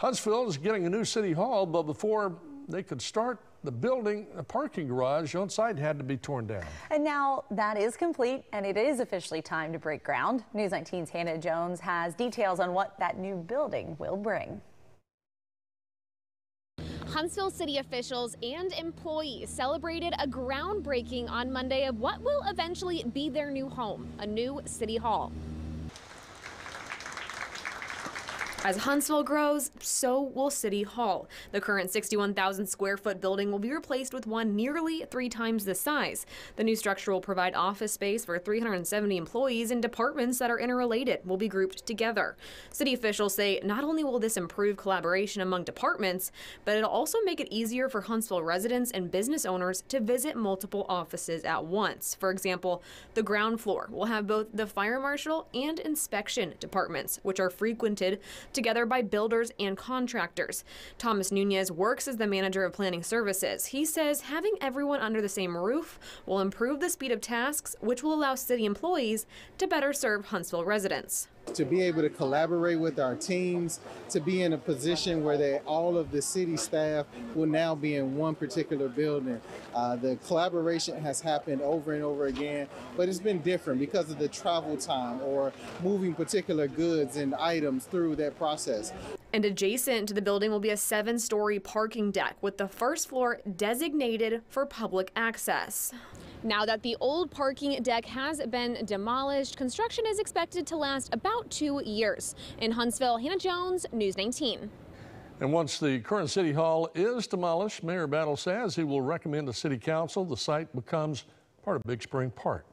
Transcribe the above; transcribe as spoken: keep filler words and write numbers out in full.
Huntsville is getting a new city hall, but before they could start the building, the parking garage on site had to be torn down. And now that is complete, and it is officially time to break ground. News nineteen's Hannah Jones has details on what that new building will bring. Huntsville city officials and employees celebrated a groundbreaking on Monday of what will eventually be their new home, a new city hall. As Huntsville grows, so will City Hall. The current sixty-one thousand square foot building will be replaced with one nearly three times the size. The new structure will provide office space for three hundred seventy employees, and departments that are interrelated will be grouped together. City officials say not only will this improve collaboration among departments, but it'll also make it easier for Huntsville residents and business owners to visit multiple offices at once. For example, the ground floor will have both the fire marshal and inspection departments, which are frequented together by builders and contractors. Thomas Nunez works as the manager of planning services. He says having everyone under the same roof will improve the speed of tasks, which will allow city employees to better serve Huntsville residents. To be able to collaborate with our teams, to be in a position where they, all of the city staff will now be in one particular building. Uh, the collaboration has happened over and over again, but it's been different because of the travel time or moving particular goods and items through that process. And adjacent to the building will be a seven-story parking deck with the first floor designated for public access. Now that the old parking deck has been demolished, construction is expected to last about two years. In Huntsville, Hannah Jones, News nineteen. And once the current city hall is demolished, Mayor Battle says he will recommend to city council the site becomes part of Big Spring Park.